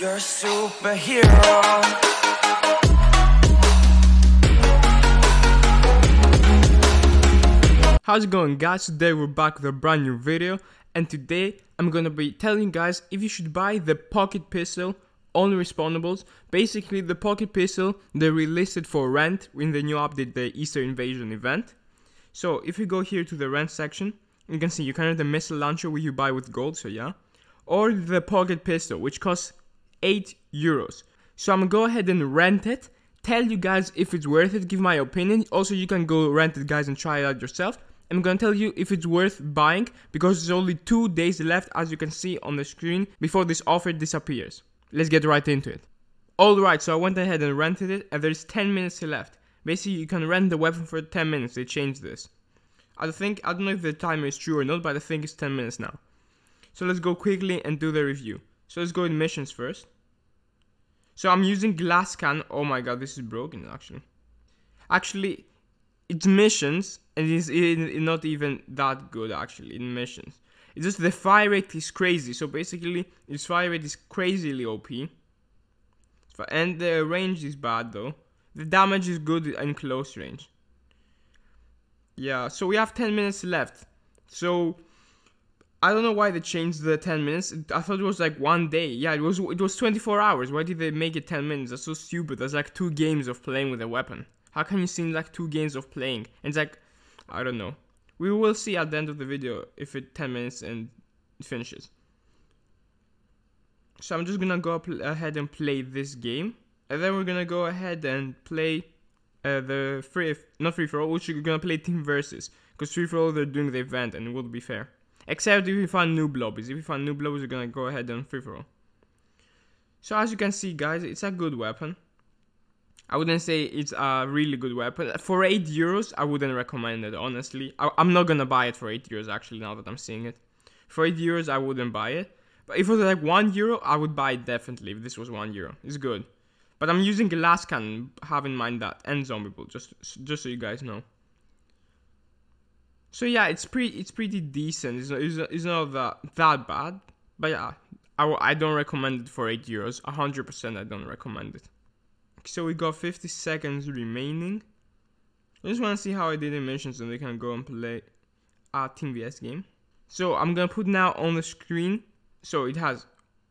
You're a superhero. How's it going, guys? Today we're back with a brand new video, and today I'm gonna be telling you guys if you should buy the pocket pistol on Respawnables. Basically, the pocket pistol, they released it for rent in the new update, the Easter Invasion event. So if you go here to the rent section, you can see you can have the missile launcher which you buy with gold, so yeah, or the pocket pistol which costs €8. So I'm gonna go ahead and rent it, tell you guys if it's worth it, give my opinion. Also, you can go rent it, guys, and try it out yourself. I'm gonna tell you if it's worth buying, because there's only 2 days left, as you can see on the screen, before this offer disappears. Let's get right into it. Alright, so I went ahead and rented it, and there's 10 minutes left. Basically, you can rent the weapon for 10 minutes, they changed this. I don't know if the timer is true or not, but I think it's 10 minutes now. So let's go quickly and do the review. So let's go in missions first. So I'm using glass cannon. Oh my god, this is broken actually. Actually, it's missions, and it's not even that good actually in missions. It's just the fire rate is crazy. So basically, its fire rate is crazily OP. And the range is bad though. The damage is good in close range. Yeah, so we have 10 minutes left. So I don't know why they changed the 10 minutes. I thought it was like 1 day. Yeah, it was 24 hours. Why did they make it 10 minutes? That's so stupid. That's like 2 games of playing with a weapon. How can you see like 2 games of playing? And it's like, I don't know. We will see at the end of the video if it's 10 minutes and it finishes. So I'm just gonna go ahead and play this game. And then we're gonna go ahead and play the free for all, which we're gonna play team versus. Because free for all, they're doing the event and it would be fair. Except if we find noob lobbies. If we find noob lobbies, we're gonna go ahead and free for all. So as you can see, guys, it's a good weapon. I wouldn't say it's a really good weapon. For €8, I wouldn't recommend it, honestly. I'm not gonna buy it for €8, actually, now that I'm seeing it. For €8, I wouldn't buy it. But if it was like €1, I would buy it definitely, if this was €1. It's good. But I'm using glass cannon, have in mind that. And zombie bull, just so you guys know. So yeah, it's pretty decent. It's not that bad. But yeah, I don't recommend it for €8. 100% I don't recommend it. So we got 50 seconds remaining. I just want to see how I did in missions, so they can go and play a Team VS game. So I'm going to put now on the screen. So it has...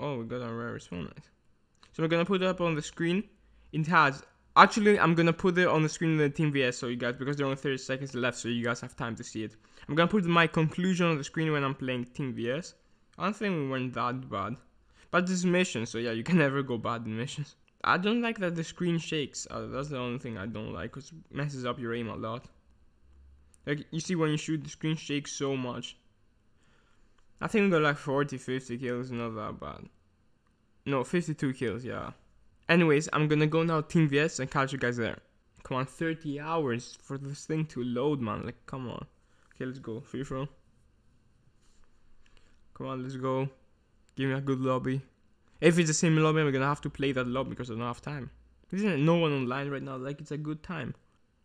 Oh, we got a rare respawn night. So we're going to put it up on the screen. It has... Actually, I'm going to put it on the screen in the Team VS, so you guys... Because there are only 30 seconds left, so you guys have time to see it. I'm going to put my conclusion on the screen when I'm playing Team VS. I don't think we weren't that bad. But this is missions, so yeah, you can never go bad in missions. I don't like that the screen shakes. That's the only thing I don't like, because it messes up your aim a lot. Like, you see when you shoot, the screen shakes so much. I think we got like 40, 50 kills, not that bad. No, 52 kills, yeah. Anyways, I'm gonna go now Team VS and catch you guys there. Come on, 30 hours for this thing to load, man. Like, come on. Okay, let's go. Free throw. Come on, let's go. Give me a good lobby. If it's the same lobby, we're gonna have to play that lobby because I don't have time. Isn't no one online right now? Like, it's a good time.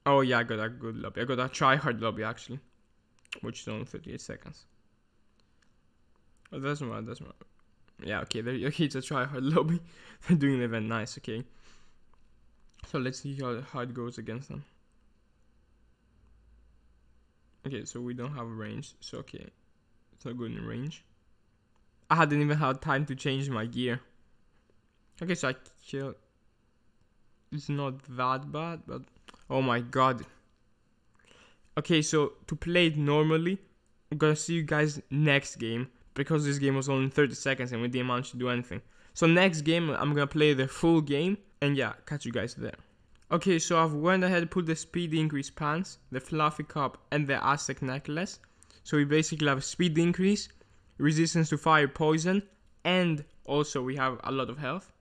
Oh yeah, I got a good lobby. I got a try-hard lobby actually, which is only 38 seconds. Oh, that's right. That's right. Yeah, okay. Okay, it's a try-hard lobby. They're doing the event. Nice. Okay. So let's see how it goes against them. Okay, so we don't have range. So okay, it's not good in range. I hadn't even had time to change my gear. Okay, so I killed. It's not that bad, but oh my god. Okay, so to play it normally, I'm gonna see you guys next game, because this game was only 30 seconds and we didn't manage to do anything. So next game, I'm gonna play the full game, and yeah, catch you guys there. Okay, so I've went ahead and put the speed increase pants, the fluffy cup, and the Aztec necklace. So we basically have speed increase, resistance to fire, poison, and also we have a lot of health,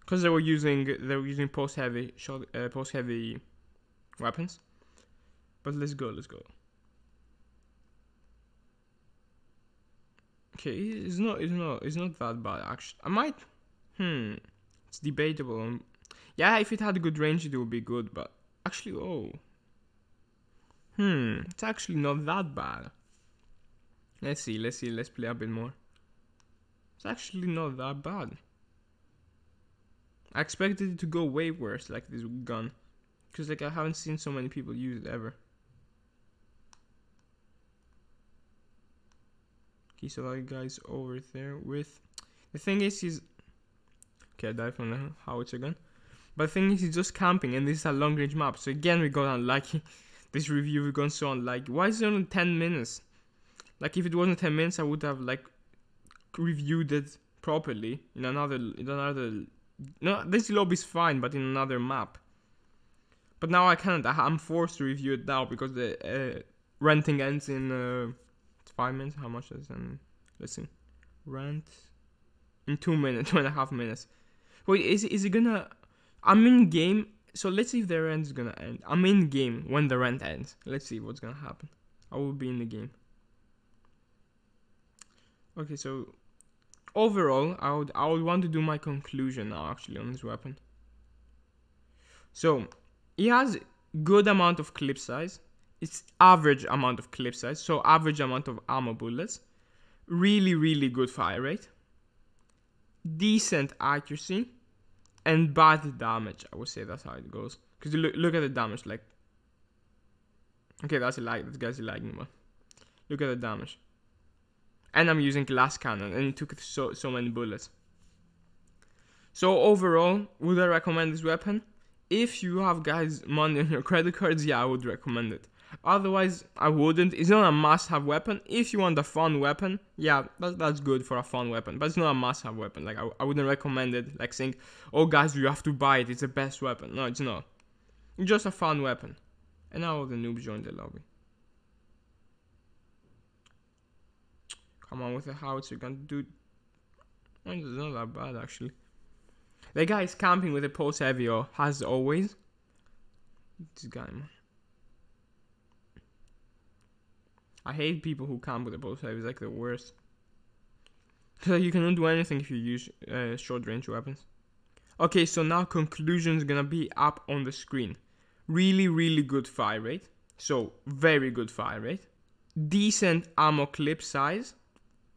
because they were using post-heavy shot, post-heavy weapons. But let's go. Okay, it's not that bad actually. I might, it's debatable. Yeah, if it had good range, it would be good. But actually, it's actually not that bad. Let's see, let's play a bit more. It's actually not that bad. I expected it to go way worse, like this gun, because like I haven't seen so many people use it ever. Okay, so that guy's over there with, the thing is he's, okay, I died from the howitzer gun, but the thing is he's just camping and this is a long range map, so again we got unlucky. This review we've gone so unlucky. Why is it only 10 minutes? Like if it wasn't 10 minutes I would have like reviewed it properly in another. No, this lobby's fine, but in another map. But now I can't. I'm forced to review it now because the renting ends in 5 minutes. How much is it? Listen, rent in 2 minutes, 2.5 minutes. Wait, is it gonna? I'm in game, so let's see if the rent is gonna end. I'm in game when the rent ends. Let's see what's gonna happen. I will be in the game. Okay, so. Overall, I would want to do my conclusion now actually on this weapon. So, it has good amount of clip size. It's average amount of clip size, so average amount of ammo bullets. Really, really good fire rate. Decent accuracy. And bad damage, I would say that's how it goes. Because look at the damage, like... Okay, that's a lag, this guy's a lagging one. Look at the damage. And I'm using glass cannon, and it took so many bullets. So overall, would I recommend this weapon? If you have guys money on your credit cards, yeah, I would recommend it. Otherwise, I wouldn't. It's not a must-have weapon. If you want a fun weapon, yeah, that's good for a fun weapon. But it's not a must-have weapon. Like I wouldn't recommend it. Like saying, "Oh, guys, you have to buy it. It's the best weapon." No, it's not. It's just a fun weapon. And now all the noobs joined the lobby. Come on with the howitzer gun, dude. It's not that bad actually. The guy is camping with a Paul Savio, as always. This guy, man. I hate people who camp with a Paul Savio. It's like the worst. Because you cannot do anything if you use short range weapons. Okay, so now conclusion is gonna be up on the screen. Really, really good fire rate. So very good fire rate. Decent ammo clip size.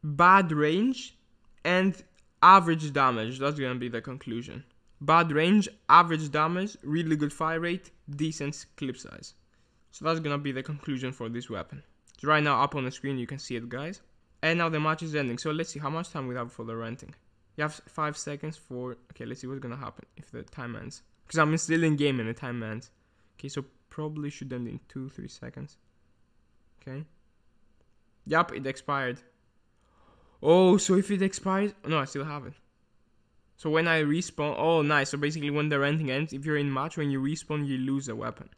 Bad range and average damage. That's gonna be the conclusion. Bad range, average damage, really good fire rate, decent clip size. So that's gonna be the conclusion for this weapon. So right now up on the screen you can see it, guys. And now the match is ending. So let's see how much time we have for the renting. You have 5 seconds for... Okay, let's see what's gonna happen if the time ends. Because I'm still in game and the time ends. Okay, so probably should end in 2-3 seconds. Okay. Yup, it expired. Oh, so if it expires... No, I still have it. So when I respawn... Oh, nice. So basically when the renting ends, if you're in match, when you respawn, you lose a weapon.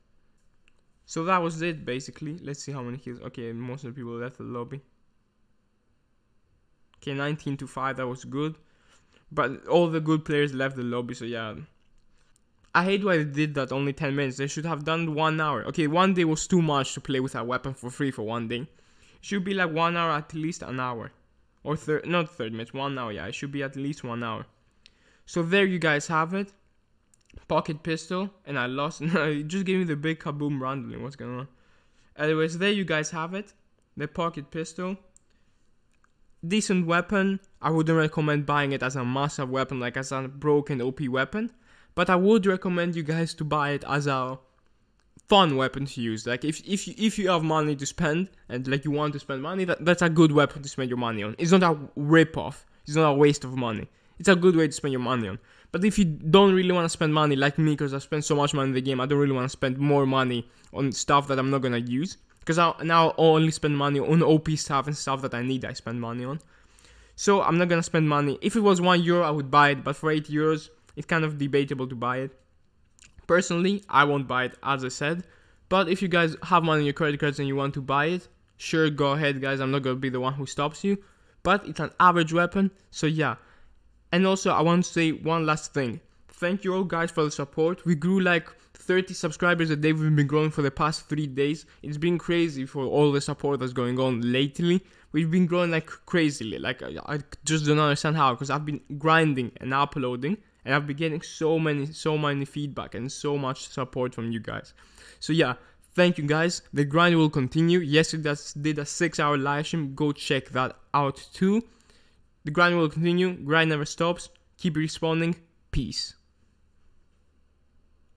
So that was it, basically. Let's see how many kills... Okay, most of the people left the lobby. Okay, 19-5. That was good. But all the good players left the lobby, so yeah. I hate why they did that only 10 minutes. They should have done 1 hour. Okay, 1 day was too much to play with a weapon for free for 1 day. It should be like 1 hour, at least an hour. Or not 30 minutes, 1 hour, yeah, it should be at least 1 hour. So there you guys have it. Pocket pistol, and I lost. It just gave me the big kaboom randomly, what's going on. Anyways, there you guys have it. The pocket pistol. Decent weapon. I wouldn't recommend buying it as a massive weapon, like as a broken OP weapon. But I would recommend you guys to buy it as a fun weapon to use. Like if you have money to spend and like you want to spend money, that's a good weapon to spend your money on. It's not a rip-off, it's not a waste of money, it's a good way to spend your money on. But if you don't really want to spend money, like me, because I spent so much money in the game, I don't really want to spend more money on stuff that I'm not gonna use, because I now only spend money on OP stuff and stuff that I need. I spend money on, so I'm not gonna spend money. If it was €1 I would buy it, but for €8 it's kind of debatable to buy it. Personally, I won't buy it, as I said, but if you guys have money on your credit cards and you want to buy it, sure, go ahead, guys. I'm not going to be the one who stops you, but it's an average weapon, so yeah. And also, I want to say one last thing. Thank you all, guys, for the support. We grew like 30 subscribers a day. We've been growing for the past 3 days. It's been crazy for all the support that's going on lately. We've been growing like crazily. Like, I just don't understand how, because I've been grinding and uploading. And I've been getting so many feedback and so much support from you guys. So yeah, thank you guys. The grind will continue. Yesterday I did a 6-hour live stream. Go check that out too. The grind will continue. Grind never stops. Keep respawning. Peace.